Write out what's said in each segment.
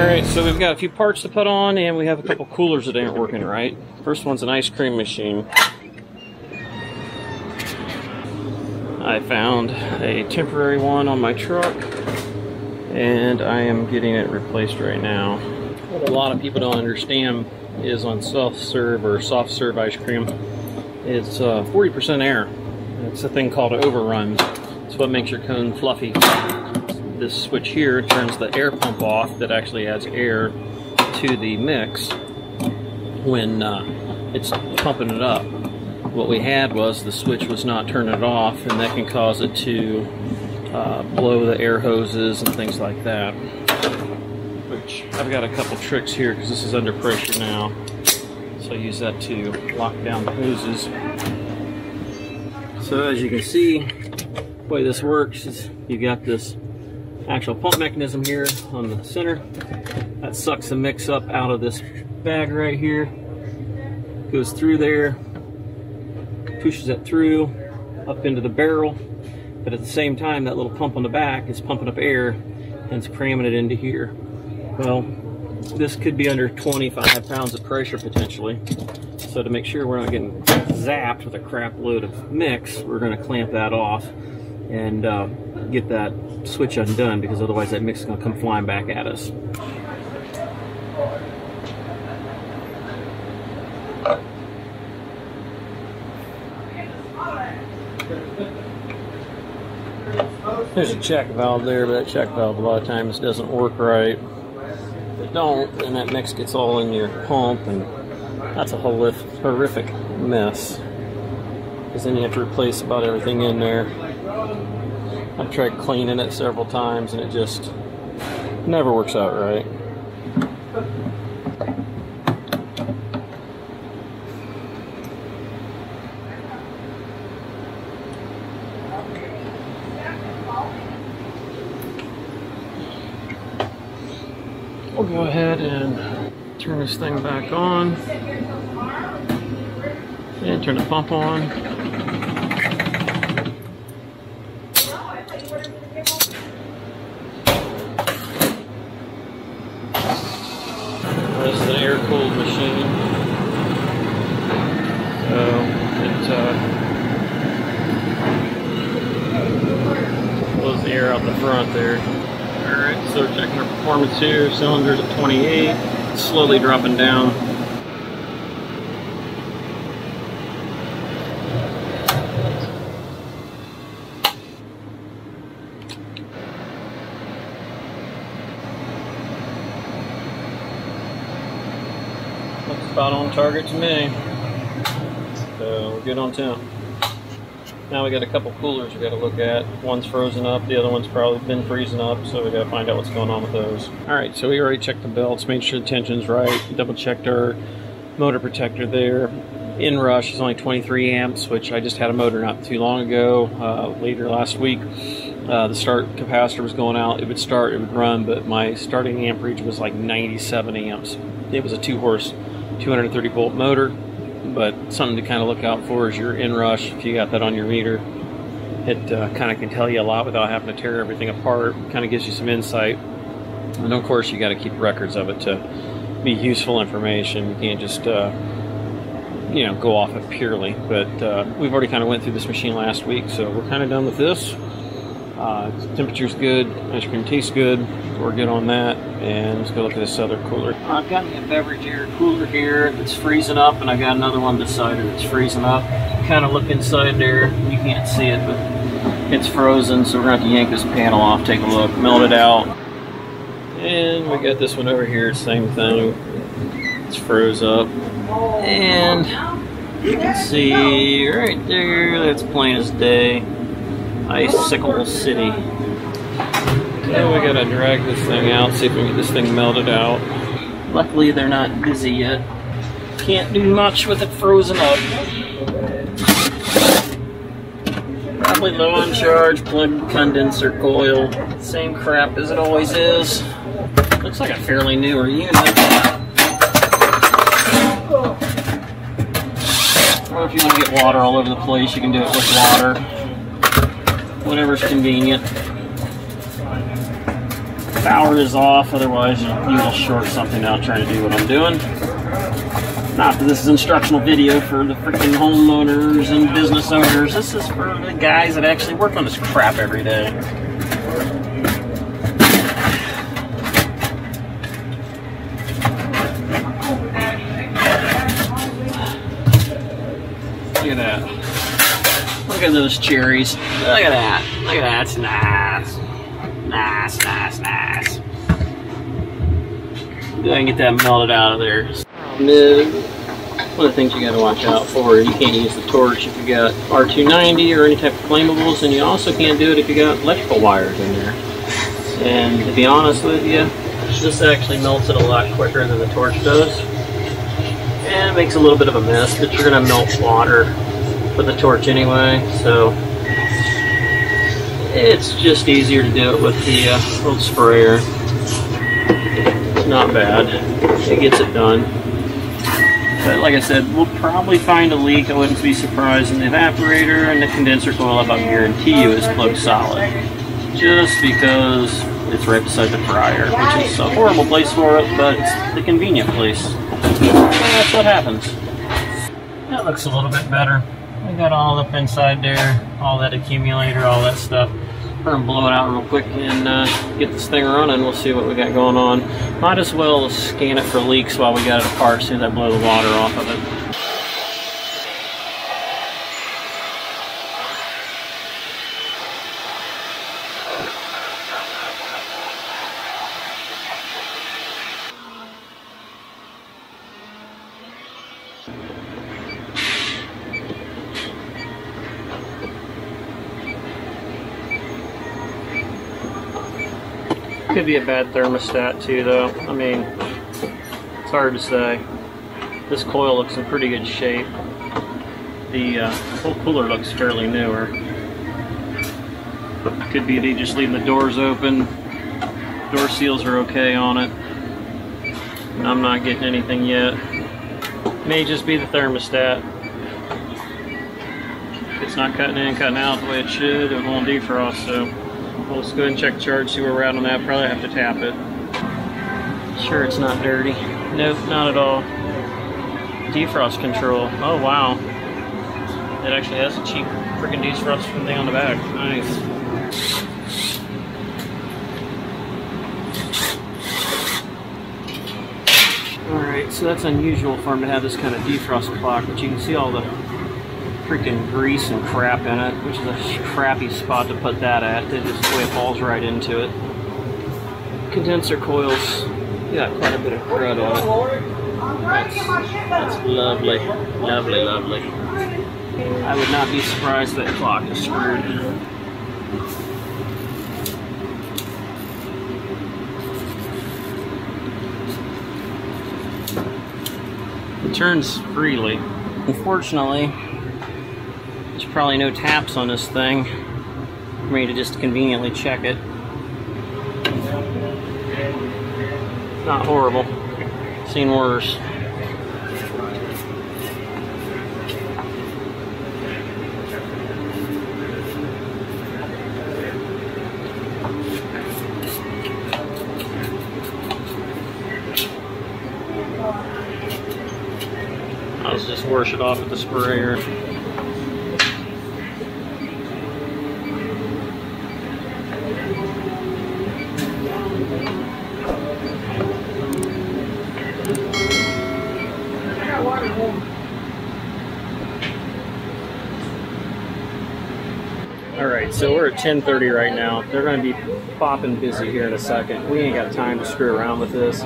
Alright, so we've got a few parts to put on, and we have a couple coolers that aren't working right. First one's an ice cream machine. I found a temporary one on my truck, and I am getting it replaced right now. What a lot of people don't understand is on self-serve or soft-serve ice cream, it's 40% air. It's a thing called overrun. It's what makes your cone fluffy. This switch here turns the air pump off that actually adds air to the mix when it's pumping it up. What we had was the switch was not turning it off, and that can cause it to blow the air hoses and things like that. Which I've got a couple tricks here because this is under pressure now. So I use that to lock down the hoses. So as you can see, the way this works is you've got this actual pump mechanism here on the center. That sucks the mix up out of this bag right here, goes through there, pushes it through up into the barrel, but at the same time that little pump on the back is pumping up air and it's cramming it into here. Well, this could be under 25 pounds of pressure potentially, so to make sure we're not getting zapped with a crap load of mix, we're going to clamp that off and get that switch undone, because otherwise that mix is going to come flying back at us. There's a check valve there, but that check valve a lot of times doesn't work right. If it don't, and that mix gets all in your pump, and that's a horrific mess, because then you have to replace about everything in there. I've tried cleaning it several times and it just never works out right. We'll go ahead and turn this thing back on and turn the pump on. This is an air-cooled machine, so it blows the air out the front there. Alright, so we're checking our performance here. Cylinder's at 28, it's slowly dropping down. About on target to me, so we're good on 10. Now we got a couple coolers we got to look at. One's frozen up, the other one's probably been freezing up, so we got to find out what's going on with those. All right, so we already checked the belts, made sure the tension's right, double checked our motor protector there. Inrush is only 23 amps, which I just had a motor not too long ago, later last week. The start capacitor was going out, it would start, it would run, but my starting amperage was like 97 amps. It was a 2-horse 230 volt motor, but something to kind of look out for is your inrush. If you got that on your meter, it kind of can tell you a lot without having to tear everything apart. Kind of gives you some insight, and of course you got to keep records of it to be useful information. You can't just you know, go off it purely, but we've already kind of went through this machine last week, so we're kind of done with this. Temperature's good, ice cream tastes good, we're good on that, and let's go look at this other cooler. I've got a Beverage Air cooler here that's freezing up, and I've got another one beside it that's freezing up. Kind of look inside there, you can't see it, but it's frozen, so we're going to have to yank this panel off, take a look, melt it out. And we got this one over here, same thing, it's froze up, and you can see right there, that's plain as day. Icicle City. Now we gotta drag this thing out, see if we can get this thing melted out. Luckily they're not busy yet. Can't do much with it frozen up. Probably low on charge, plug condenser coil. Same crap as it always is. Looks like a fairly newer unit. Or if you want to get water all over the place, you can do it with water. Whatever's convenient. power is off, otherwise you will short something out trying to do what I'm doing. Not that this is an instructional video for the freaking homeowners and business owners. This is for the guys that actually work on this crap every day. Look at that. Look at those cherries. Look at that. Look at that. It's nice. Nice, nice, nice. Go ahead and get that melted out of there. One of the things you got to watch out for, you can't use the torch if you got R290 or any type of flammables, and you also can't do it if you got electrical wires in there. And to be honest with you, this actually melts it a lot quicker than the torch does. And it makes a little bit of a mess, but you're going to melt water with the torch anyway, so it's just easier to do it with the old sprayer. It's not bad. It gets it done. But like I said, we'll probably find a leak. I wouldn't be surprised in the evaporator and the condenser coil up. I guarantee you it's plugged solid. Just because it's right beside the fryer, which is a horrible place for it, but it's the convenient place. That's what happens. That looks a little bit better. We got all up inside there, all that accumulator, all that stuff. We're gonna blow it out real quick and get this thing running. We'll see what we got going on. Might as well scan it for leaks while we got it apart as soon as I blow the water off of it. Could be a bad thermostat too, though. I mean, it's hard to say. This coil looks in pretty good shape. The whole cooler looks fairly newer. Could be they just leave the doors open. Door seals are okay on it. I'm not getting anything yet. May just be the thermostat. If it's not cutting in, cutting out the way it should, it won't defrost, so. Well, let's go ahead and check the charge, see where we're at on that. Probably have to tap it. Sure, it's not dirty. Nope, not at all. Defrost control. Oh, wow. It actually has a cheap freaking defrost thing on the back. Nice. Alright, so that's unusual for them to have this kind of defrost clock, but you can see all the freaking grease and crap in it, which is a crappy spot to put that at. It just the way it falls right into it. Condenser coils, yeah, quite a bit of crud on it. That's lovely, lovely, lovely. I would not be surprised that clock is screwed. It turns freely. Unfortunately, there's probably no taps on this thing for me to just conveniently check it. Not horrible. Seen worse. I'll just wash it off with the sprayer. Alright, so we're at 10:30 right now. They're going to be bopping busy here in a second. We ain't got time to screw around with this.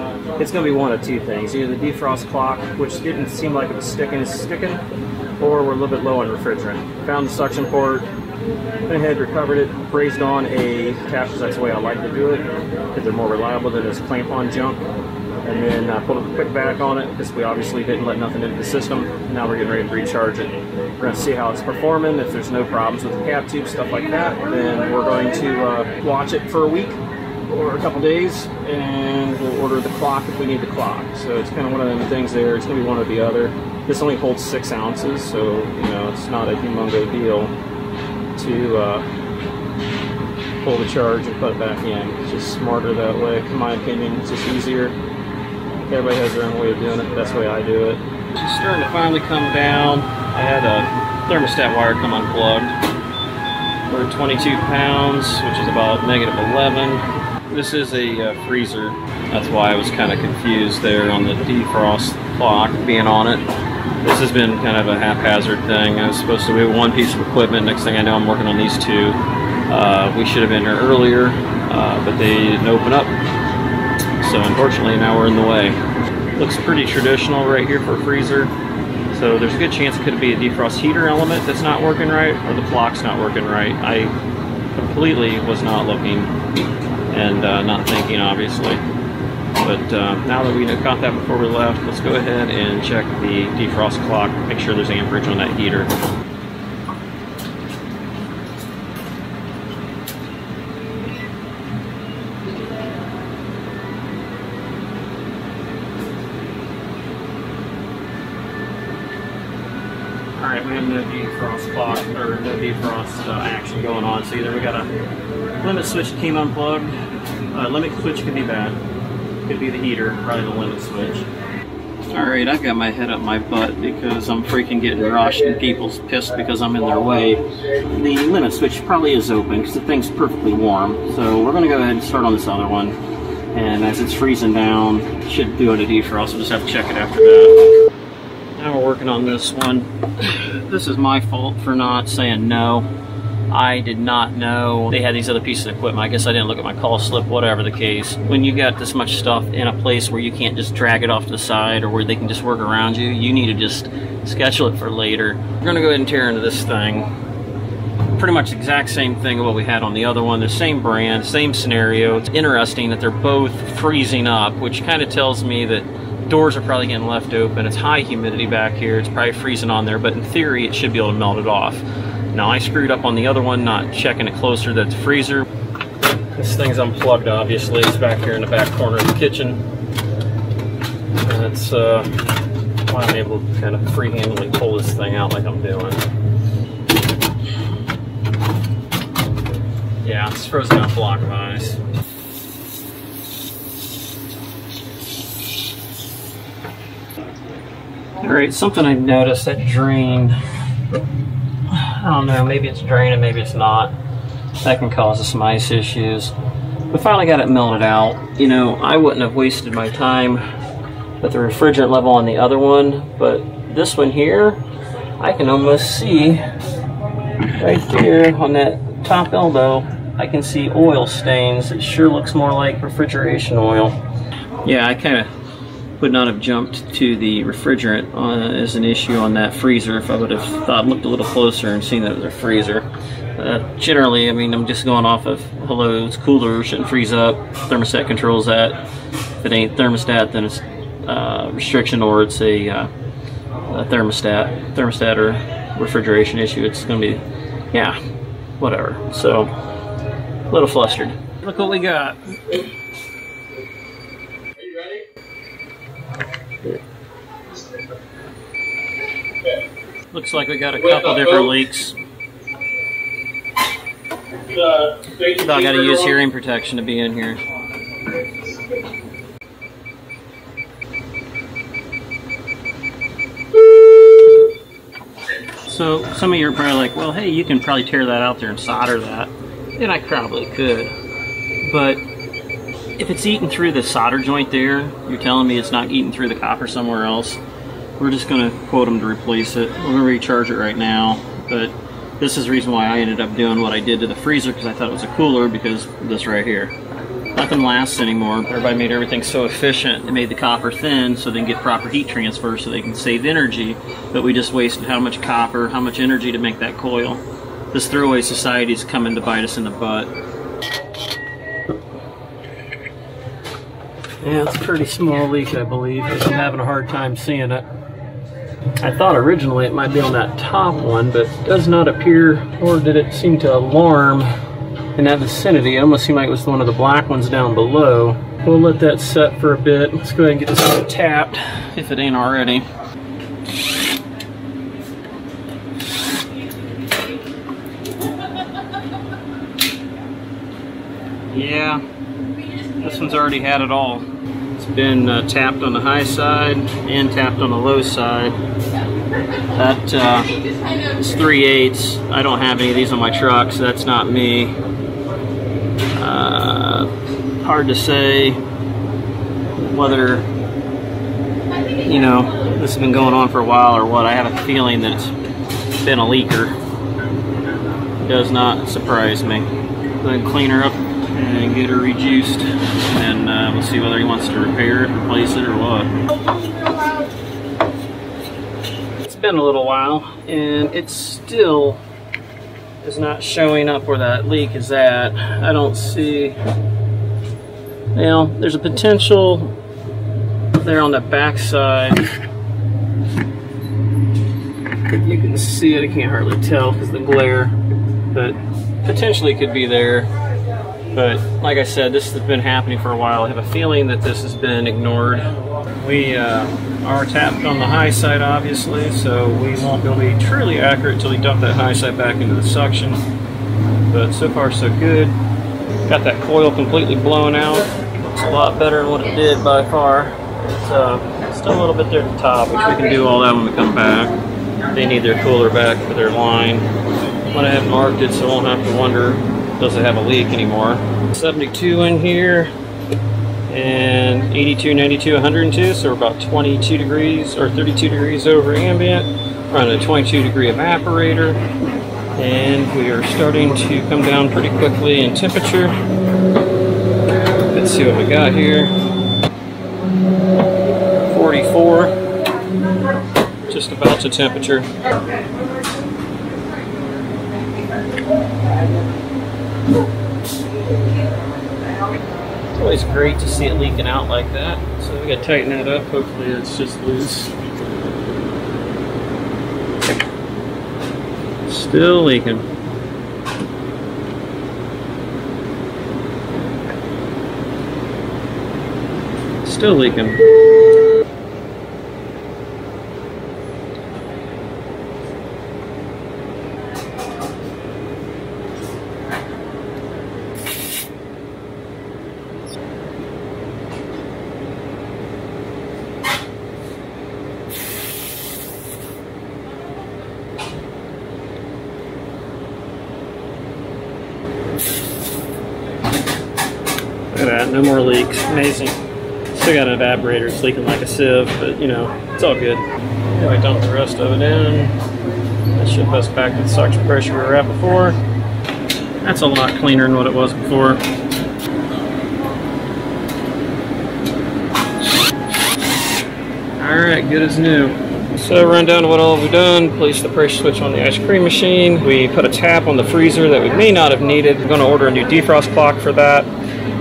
It's going to be one of two things. Either the defrost clock, which didn't seem like it was sticking, is sticking, or we're a little bit low on refrigerant. Found the suction port, went ahead, recovered it, raised on a tap because that's the way I like to do it, because they're more reliable than this clamp-on junk. And then I pulled a quick back on it because we obviously didn't let nothing into the system. Now we're getting ready to recharge it. We're going to see how it's performing. If there's no problems with the cap tube, stuff like that, then we're going to watch it for a week or a couple days, and we'll order the clock if we need the clock. So it's kind of one of the things there. It's going to be one or the other. This only holds 6 ounces, so you know it's not a humongo deal to pull the charge and put it back in. It's just smarter that way, in my opinion. It's just easier. Everybody has their own way of doing it, but that's the way I do it. It's starting to finally come down. I had a thermostat wire come unplugged. We're 22 pounds, which is about -11. This is a freezer. That's why I was kind of confused there on the defrost clock being on it. This has been kind of a haphazard thing. I was supposed to be one piece of equipment. Next thing I know, I'm working on these two. We should have been here earlier, but they didn't open up. So unfortunately, now we're in the way. Looks pretty traditional right here for a freezer. So there's a good chance it could be a defrost heater element that's not working right, or the clock's not working right. I completely was not looking and not thinking, obviously. But now that we caught that before we left, let's go ahead and check the defrost clock, make sure there's amperage on that heater. Alright, we have no defrost clock, or no defrost action going on, so either we got a limit switch that came unplugged. Limit switch could be bad. Could be the heater, probably the limit switch. Alright, I've got my head up my butt because I'm freaking getting rushed and people's pissed because I'm in their way. The limit switch probably is open because the thing's perfectly warm. So we're going to go ahead and start on this other one. And as it's freezing down, it should do it a defrost. We'll just have to check it after that. Now we're working on this one. This is my fault for not saying no. I did not know they had these other pieces of equipment. I guess I didn't look at my call slip, whatever the case. When you got this much stuff in a place where you can't just drag it off to the side or where they can just work around you, you need to just schedule it for later. We're gonna go ahead and tear into this thing. Pretty much the exact same thing of what we had on the other one. The same brand, same scenario. It's interesting that they're both freezing up, which kind of tells me that doors are probably getting left open. It's high humidity back here. It's probably freezing on there, but in theory, it should be able to melt it off. Now I screwed up on the other one, not checking it closer to the freezer. This thing's unplugged, obviously. It's back here in the back corner of the kitchen. And that's why I'm able to kind of free-handedly pull this thing out like I'm doing. Yeah, it's frozen up block of ice. All right, something I noticed that drained. I don't know, maybe it's draining, maybe it's not. That can cause us some ice issues. We finally got it melted out. You know, I wouldn't have wasted my time with the refrigerant level on the other one, but this one here, I can almost see right there on that top elbow, I can see oil stains. It sure looks more like refrigeration oil. Yeah, I kind of would not have jumped to the refrigerant as an issue on that freezer if I would have looked a little closer and seen that it was a freezer. Generally, I mean, I'm just going off of, hello, it's cooler, shouldn't freeze up, thermostat controls that. If it ain't thermostat, then it's restriction or it's a thermostat or refrigeration issue. It's gonna be, yeah, whatever. So, a little flustered. Look what we got. Looks like we got a couple different leaks. So I gotta use hearing protection to be in here. So some of you are probably like, well, hey, you can probably tear that out there and solder that. And I probably could. But if it's eating through the solder joint there, you're telling me it's not eating through the copper somewhere else. We're just going to quote them to replace it. We're going to recharge it right now, but this is the reason why I ended up doing what I did to the freezer, because I thought it was a cooler because of this right here. Nothing lasts anymore. Everybody made everything so efficient. They made the copper thin so they can get proper heat transfer so they can save energy, but we just wasted how much copper, how much energy to make that coil. This throwaway society is coming to bite us in the butt. Yeah, it's a pretty small leak, I believe, but I'm having a hard time seeing it. I thought originally it might be on that top one, but it does not appear, or did it seem to alarm in that vicinity. It almost seemed like it was one of the black ones down below. We'll let that set for a bit. Let's go ahead and get this one tapped, if it ain't already. Yeah, this one's already had it all. It's been tapped on the high side and tapped on the low side. That is 3/8. I don't have any of these on my truck, so that's not me. Hard to say whether, you know, this has been going on for a while or what. I have a feeling that it's been a leaker. It does not surprise me. Go ahead and clean her up and get her rejuiced, and we'll see whether he wants to repair it, replace it, or what. It's been a little while, and it still is not showing up where that leak is at. I don't see. Now, there's a potential there on the back side. You can see it. I can't hardly tell because the glare, but potentially could be there. But like I said, this has been happening for a while. I have a feeling that this has been ignored. We are tapped on the high side, obviously, so we won't be able to be truly accurate until we dump that high side back into the suction. But so far, so good. Got that coil completely blown out. It's a lot better than what it did by far. It's still a little bit there at the top, which we can do all that when we come back. They need their cooler back for their line. Went ahead and marked it so I won't have to wonder, does it have a leak anymore? 72 in here, and 82, 92, 102, so we're about 22 degrees, or 32 degrees over ambient. We're on a 22 degree evaporator, and we are starting to come down pretty quickly in temperature. Let's see what we got here. 44. Just about the temperature. It's always great to see it leaking out like that. So we gotta tighten that up. Hopefully it's just loose. Still leaking. Still leaking. Look at that, no more leaks. Amazing. Still got an evaporator, it's leaking like a sieve, but you know, it's all good. Yeah, I dumped the rest of it in. That should bust back to the suction pressure we were at before. That's a lot cleaner than what it was before. Alright, good as new. So run down to what all we've done. Place the pressure switch on the ice cream machine. We put a tap on the freezer that we may not have needed. We're going to order a new defrost clock for that.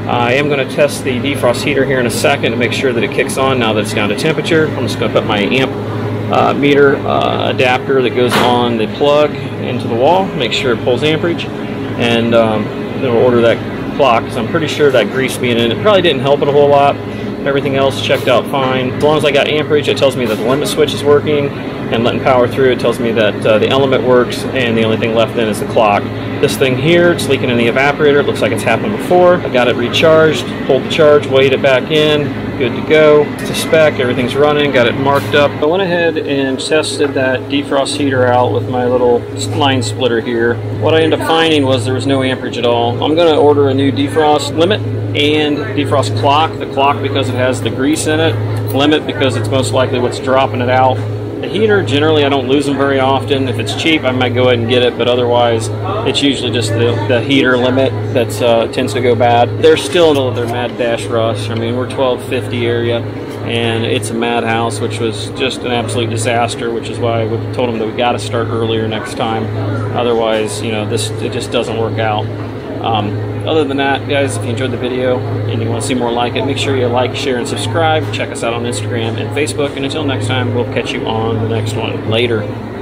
I am going to test the defrost heater here in a second to make sure that it kicks on now that it's down to temperature. I'm just going to put my amp meter adapter that goes on the plug into the wall, make sure it pulls amperage, and then we'll order that clock because I'm pretty sure that grease being in it probably didn't help it a whole lot. Everything else checked out fine. As long as I got amperage, it tells me that the limit switch is working, and letting power through, it tells me that the element works, and the only thing left then is the clock. This thing here, it's leaking in the evaporator. It looks like it's happened before. I got it recharged, pulled the charge, weighed it back in, good to go. It's a spec, everything's running, got it marked up. I went ahead and tested that defrost heater out with my little line splitter here. What I ended up finding was there was no amperage at all. I'm gonna order a new defrost limit and defrost clock. The clock because it has the grease in it, limit because it's most likely what's dropping it out. The heater, generally I don't lose them very often. If it's cheap, I might go ahead and get it, but otherwise it's usually just the heater limit that tends to go bad. They're still in their mad dash rush. I mean, we're 1250 area, and it's a madhouse, which was just an absolute disaster, which is why we told them that we got to start earlier next time. Otherwise, you know, it just doesn't work out. Other than that, guys, if you enjoyed the video and you want to see more like it, make sure you like, share, and subscribe. Check us out on Instagram and Facebook. And until next time, we'll catch you on the next one. Later.